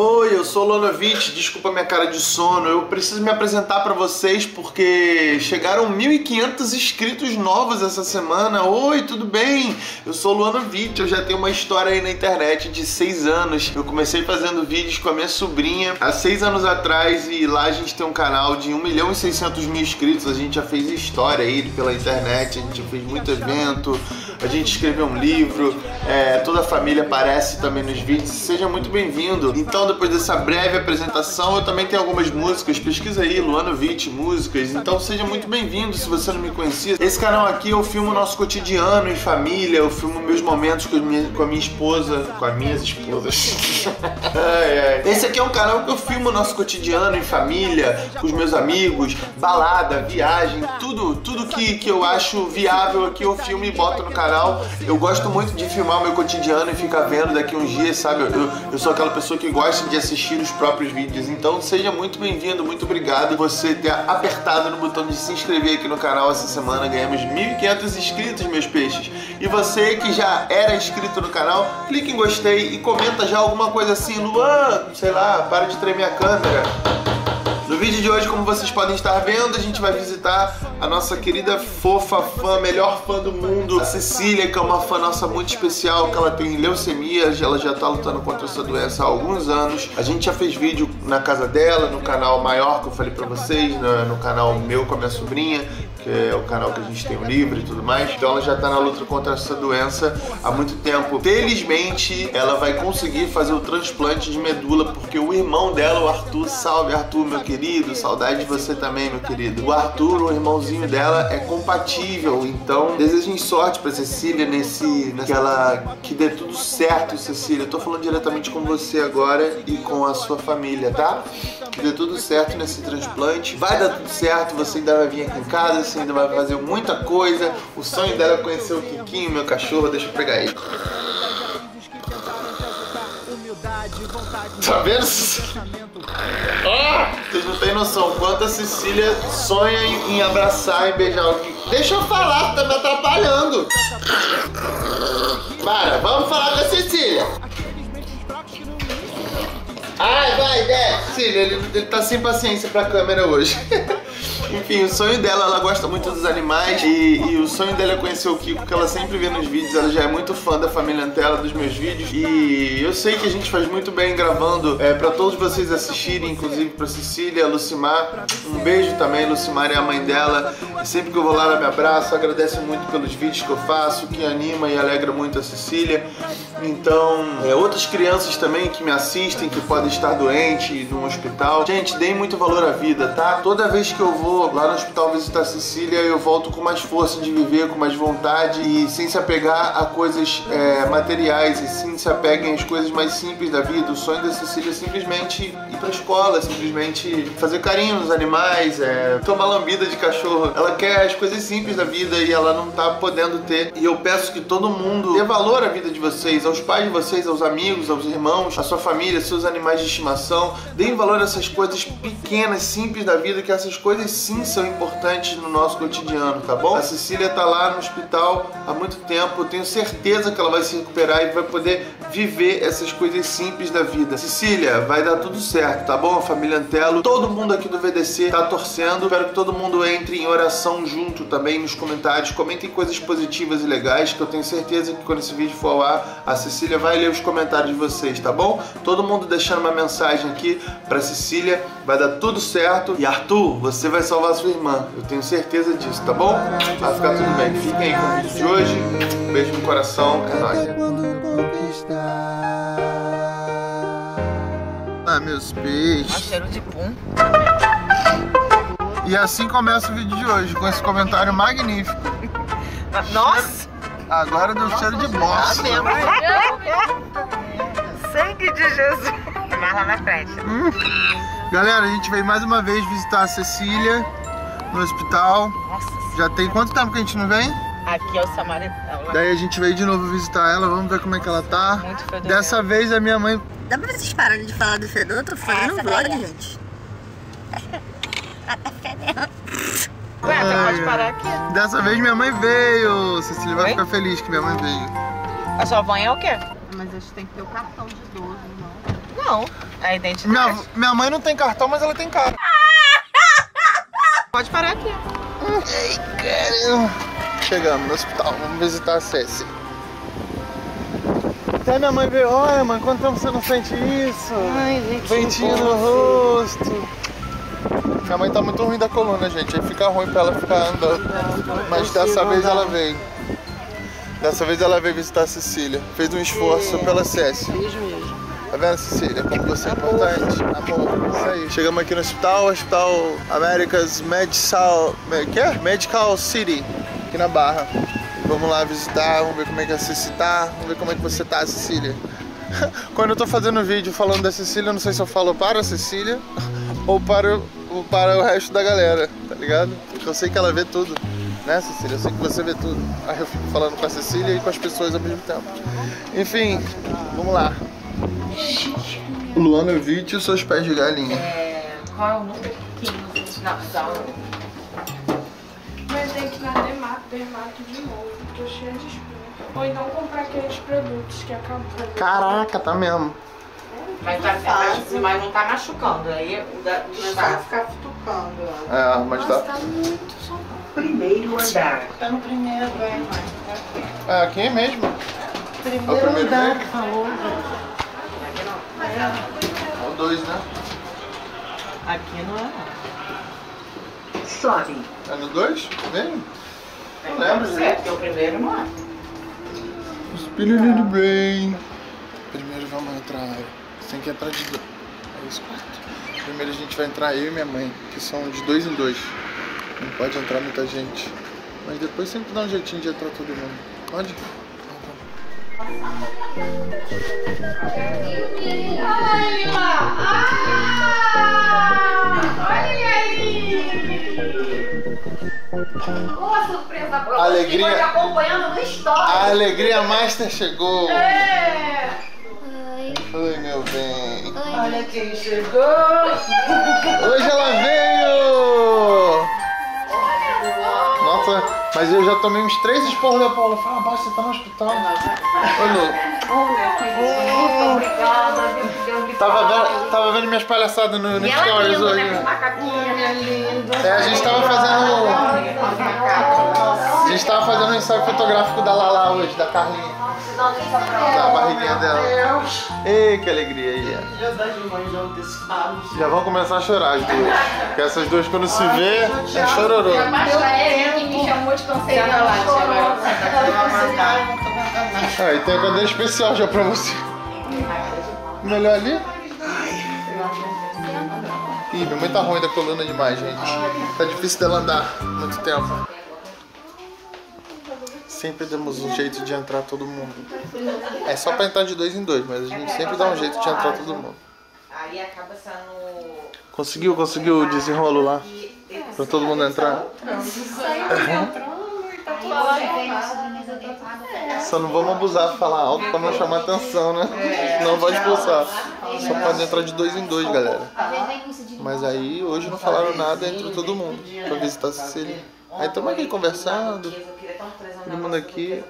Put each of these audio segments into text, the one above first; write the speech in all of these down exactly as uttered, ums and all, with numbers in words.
Oi, eu sou o Luan Novitt, desculpa minha cara de sono. Eu preciso me apresentar para vocês porque chegaram mil e quinhentos inscritos novos essa semana. Oi, tudo bem? Eu sou o Luan Novitt, eu já tenho uma história aí na internet de seis anos. Eu comecei fazendo vídeos com a minha sobrinha há seis anos atrás e lá a gente tem um canal de um milhão e seiscentos mil inscritos. A gente já fez história aí pela internet, a gente já fez muito evento, a gente escreveu um livro, é, toda a família aparece também nos vídeos. Seja muito bem-vindo. Então, depois dessa breve apresentação, eu também tenho algumas músicas, pesquisa aí, Luan Novitt músicas, então seja muito bem-vindo se você não me conhecia. Esse canal aqui eu filmo o nosso cotidiano em família, eu filmo meus momentos com a minha, com a minha esposa, com as minhas esposas. ai, ai. Esse aqui é um canal que eu filmo o nosso cotidiano em família, com os meus amigos, balada, viagem, tudo, tudo que, que eu acho viável aqui eu filmo e boto no canal. Eu gosto muito de filmar o meu cotidiano e ficar vendo daqui uns dias, sabe? Eu, eu, eu sou aquela pessoa que gosta de assistir os próprios vídeos, então seja muito bem-vindo, muito obrigado você ter apertado no botão de se inscrever aqui no canal essa semana. Ganhamos mil e quinhentos inscritos, meus peixes. E você que já era inscrito no canal, clique em gostei e comenta já alguma coisa assim, Luan, sei lá, para de tremer a câmera. No vídeo de hoje, como vocês podem estar vendo, a gente vai visitar a nossa querida fofa fã, melhor fã do mundo, a Cecília, que é uma fã nossa muito especial, que ela tem leucemia, ela já tá lutando contra essa doença há alguns anos. A gente já fez vídeo na casa dela, no canal maior que eu falei pra vocês, no canal meu com a minha sobrinha, que é o canal que a gente tem o livro e tudo mais. Então ela já tá na luta contra essa doença há muito tempo. Felizmente, ela vai conseguir fazer o transplante de medula, porque o irmão dela, o Arthur, salve Arthur, meu querido, saudade de você também, meu querido. O Arthur, o irmãozinho dela, é compatível, então desejem sorte pra Cecília nesse, nessa, que ela, que dê tudo certo. Cecília, eu tô falando diretamente com você agora e com a sua família, tá? Que dê tudo certo nesse transplante, vai dar tudo certo, você ainda vai vir aqui em casa, você ainda vai fazer muita coisa. O sonho dela é conhecer o Kikinho, meu cachorro, deixa eu pegar ele. Tá vendo? Ah, vocês não tem noção quanto a Cecília sonha em, em abraçar e beijar o Kiko. Deixa eu falar, tá me atrapalhando. Para, vamos falar com a Cecília. Ai, vai, desce. Cecília, ele, ele tá sem paciência pra câmera hoje. Enfim, o sonho dela, ela gosta muito dos animais e, e o sonho dela é conhecer o Kiko, que ela sempre vê nos vídeos, ela já é muito fã da Família Antelo, dos meus vídeos, e eu sei que a gente faz muito bem gravando, é, pra todos vocês assistirem, inclusive pra Cecília, Lucimar, um beijo também, Lucimar é a mãe dela, e sempre que eu vou lá ela me abraça, agradece muito pelos vídeos que eu faço, que anima e alegra muito a Cecília. Então, é, outras crianças também que me assistem, que podem estar doentes no hospital, gente, deem muito valor à vida, tá? Toda vez que eu vou lá no hospital visitar a Cecília, eu volto com mais força de viver, com mais vontade e sem se apegar a coisas é, materiais, e sim se apeguem às coisas mais simples da vida. O sonho da Cecília é simplesmente ir pra escola, simplesmente fazer carinho nos animais, é, tomar lambida de cachorro. Ela quer as coisas simples da vida e ela não tá podendo ter. E eu peço que todo mundo dê valor à vida de vocês, aos pais de vocês, aos amigos, aos irmãos, à sua família, seus animais de estimação. Deem valor a essas coisas pequenas, simples da vida, que essas coisas simples sim são importantes no nosso cotidiano, tá bom? A Cecília tá lá no hospital há muito tempo, eu tenho certeza que ela vai se recuperar e vai poder viver essas coisas simples da vida. Cecília, vai dar tudo certo, tá bom? A Família Antelo, todo mundo aqui do V D C tá torcendo, espero que todo mundo entre em oração junto também nos comentários, comentem coisas positivas e legais, que eu tenho certeza que quando esse vídeo for ao ar, a Cecília vai ler os comentários de vocês, tá bom? Todo mundo deixando uma mensagem aqui pra Cecília, vai dar tudo certo. E Arthur, você vai salvar a sua irmã, eu tenho certeza disso, tá bom? Vai ficar tudo bem, fiquem aí com o vídeo de hoje, um beijo no coração, é nóis. Ah, meus peixes. Ah, cheiro de pum. E assim começa o vídeo de hoje, com esse comentário magnífico. Nossa! Cheiro... Agora deu cheiro de bosta. Sangue de Jesus. Mas lá na frente. Hum. Galera, a gente veio mais uma vez visitar a Cecília no hospital. Nossa, já tem quanto tempo que a gente não vem? Aqui é o Samaritano. Daí a gente veio de novo visitar ela, vamos ver como é que ela tá. Muito fedor. Dessa vez a minha mãe... Dá pra vocês pararem de falar do fedor? Eu tô falando no vlog, gente. Ela tá fedendo. Ué, é... você pode parar aqui. Dessa vez minha mãe veio. Cecília vai Oi? ficar feliz que minha mãe veio. A sua mãe é o quê? Mas a gente tem que ter o cartão de idoso, não. Não, é a identidade. Minha, minha mãe não tem cartão, mas ela tem cara. Pode parar aqui. Ei, cara. Chegamos no hospital, vamos visitar a Ceci. Até minha mãe veio, olha mãe, quanto tempo você não sente isso? Ai, gente. Ventinho no rosto. Minha mãe tá muito ruim da coluna, gente. Aí fica ruim pra ela ficar andando. Mas dessa vez ela veio. Dessa vez ela veio visitar a Cecília. Fez um esforço pela Ceci. Fiz mesmo. Tá vendo, Cecília? Como você é importante. Amor. Isso aí. Chegamos aqui no hospital, Hospital Américas Medical... que é? Medical City. Aqui na Barra. Vamos lá visitar, vamos ver como é que a Cecília tá, vamos ver como é que você tá, Cecília. Quando eu tô fazendo vídeo falando da Cecília, eu não sei se eu falo para a Cecília ou para o, ou para o resto da galera, tá ligado? Porque eu sei que ela vê tudo, né, Cecília? Eu sei que você vê tudo. Aí eu fico falando com a Cecília e com as pessoas ao mesmo tempo. Enfim, vamos lá. Luan Novitt e os seus pés de galinha. É... qual é o número que você na sala? Mas tem que ir na dermato, dermato de novo, tô cheia de espinha. Ou então comprar aqueles produtos que acabou. Caraca, tá mesmo. Mas, tá, mas, mas não tá machucando, aí o da vai ficar futucando. É, mas tá... tá muito só primeiro andar. Tá no primeiro, é, mãe. É, aqui mesmo. Primeiro, é o primeiro andar, mesmo? Falou. É. Ou dois, né? Aqui não é, não. Sobe. É no dois? Mesmo? Não lembro. É, porque o primeiro não é. Espírito do bem. Primeiro vamos entrar. Você tem que entrar de dois. É isso, quatro. Primeiro a gente vai entrar eu e minha mãe, que são de dois em dois. Não pode entrar muita gente. Mas depois sempre dá um jeitinho de entrar todo mundo. Pode? Ai, ah! Olha aí! Boa surpresa, bro. Alegria. Te acompanhando no story. A alegria master chegou. É. Oi. Oi, meu bem. Oi. Olha quem chegou. Hoje ela veio. Nossa, mas eu já tomei uns três esporros da Paula. Fala, basta, você tá no hospital. Olha. Obrigada, viu? Tava vendo, tava vendo minhas palhaçadas no, no stories hoje. É, a gente tava fazendo... a gente tava fazendo um ensaio fotográfico da Lala hoje, da Carlinha. Da barriguinha dela. Ei, que alegria aí. Já vão começar a chorar as duas. Porque essas duas quando se vê, é chororô. Ah, e tem a cadeira especial já pra você. Melhor ali? Ih, minha mãe tá ruim da coluna demais, gente. Tá difícil dela andar muito tempo. Sempre damos um jeito de entrar todo mundo. É só pra entrar de dois em dois, mas a gente sempre dá um jeito de entrar todo mundo. Aí acaba sendo... Conseguiu, conseguiu o desenrolo lá? Pra todo mundo entrar? Só não vamos abusar, falar alto pra não chamar atenção, né? Não vai expulsar. Só pode entrar de dois em dois, galera. Mas aí, hoje não falaram nada, entrou todo mundo pra visitar a Cecília. Aí estamos aqui conversando, todo mundo aqui.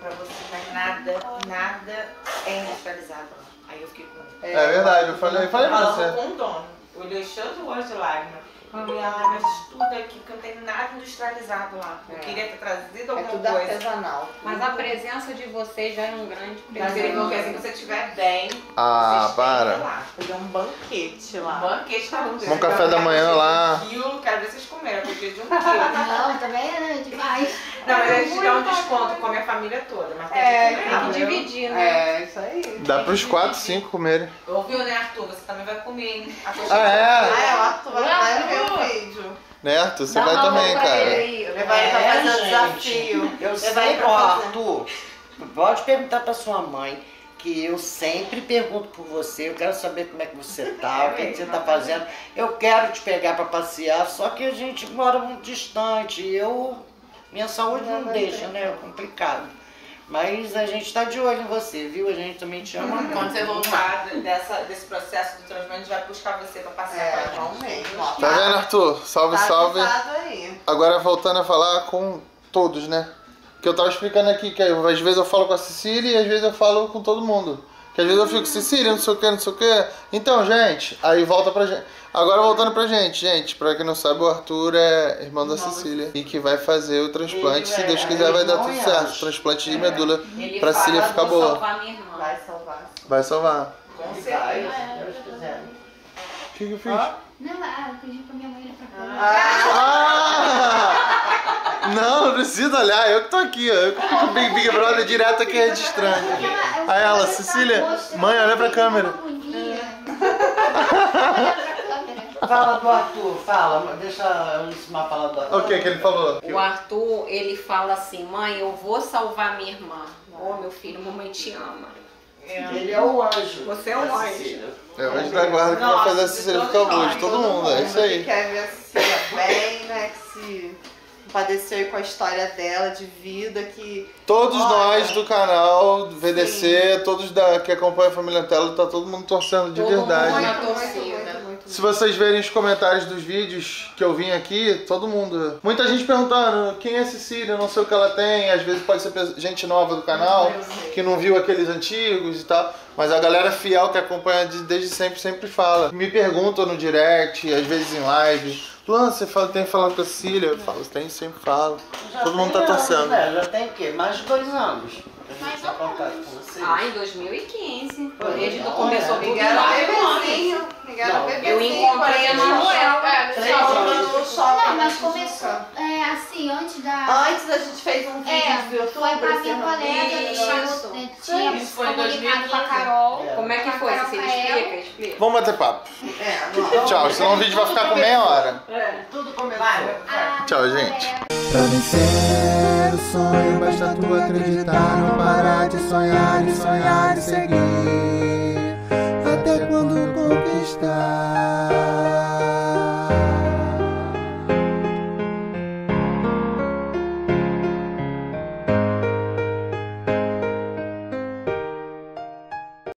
Nada, nada é industrializado. Aí eu fiquei com... É verdade, eu falei pra você. Eu com o dono, olhei cheio de olhos de lágrimas. Mamãe, ela estuda aqui, porque não tem nada industrializado lá. Eu queria ter trazido alguma coisa. É tudo artesanal. Mas a presença de vocês já é um grande presente. Porque se você estiver bem, ah, para. Lá. Fazer um banquete lá. Um banquete pra vocês. Um café da manhã lá. Eu quero ver vocês comerem, porque de um quilo. Não, também é demais. Não, mas a gente dá um desconto, come a família toda. Mas é, tem que dividir, né? É, isso aí. Dá pros quatro, cinco comerem. Ouviu, né, Arthur? Você também vai comer, hein? Ah, é? Ah, é, o Arthur vai comer. Né, Arthur? Você vai também, cara. Levar ele pra fazer o desafio. Eu sempre, ó, Arthur, pode perguntar pra sua mãe, que eu sempre pergunto por você, eu quero saber como é que você tá, o que, que você tá fazendo. Eu quero te pegar pra passear, só que a gente mora muito distante, eu... Minha saúde não deixa, né? É complicado. Mas a gente tá de olho em você, viu? A gente também te ama. Uhum. Quando você voltar dessa, desse processo do transplante, a gente vai buscar você pra passear é, com a gente. Tá vendo, Arthur? Salve, tá salve. Aí. Agora voltando a falar com todos, né? Que eu tava explicando aqui, que às vezes eu falo com a Cecília e às vezes eu falo com todo mundo. Que Porque às vezes eu fico, Cecília, não sei o que, não sei o que. Então, gente, aí volta pra gente. Agora voltando pra gente, gente, pra quem não sabe, o Arthur é irmão da irmão Cecília do... e que vai fazer o transplante, ele, se Deus quiser é, vai dar tudo certo. Acho. Transplante de medula ele pra Cecília ficar boa. Salvar minha irmã. Vai salvar. Vai salvar. Com certeza, se Deus quiser. O que que eu fiz? Ah? Não, ah, eu pedi pra minha mãe ir pra cá. Ah! ah! Não, não precisa olhar, eu que tô aqui, ó. Eu que fico big, big brother direto aqui registrando. Aí ela, Cecília, mãe, olha pra câmera. Fala do Arthur, fala, deixa eu ensinar a falar do Arthur. O que que ele falou? O Arthur, ele fala assim, mãe, eu vou salvar minha irmã. Ô, oh, meu filho, mamãe te ama. É. Ele é o anjo. Você é o anjo. É o anjo da guarda que vai fazer a Cecília ficar boa, todo mundo, é isso aí. Ele quer ver a Cecília bem, né, que padecer com a história dela de vida que... Todos olha, nós do canal do V D C, sim, todos da, que acompanham a Família Antelo, tá todo mundo torcendo de todo verdade. Mundo é torcida. Muito, muito, muito, se vocês verem os comentários dos vídeos que eu vim aqui, todo mundo... Muita gente perguntando, quem é Cecília, não sei o que ela tem, às vezes pode ser gente nova do canal, que não viu aqueles antigos e tal, mas a galera fiel que acompanha desde sempre, sempre fala. Me perguntam no direct, às vezes em live... Luan, você fala, tem que falar com a Cecília? Eu falo, tem, sempre falo. Já todo mundo tá torcendo. Né? Já tem o quê? Mais de dois anos. Mais tá dois. Ah, em dois mil e quinze. Foi. Desde que começou o bebezinho. Eu encontrei a Manuel. Não, mas começou. É, assim, antes da... Antes a gente fez um vídeo é, do YouTube. Foi pra minha colega, isso. Tinha comunicado com a Carol. Como é que foi? Você explica, explica. Vamos bater papo. É, tchau, senão o vídeo vai ficar com meia hora. É, tudo começou. Ah, tchau, gente. Pra vencer o sonho, basta tu acreditar, não parar de sonhar, de sonhar e seguir, até quando conquistar.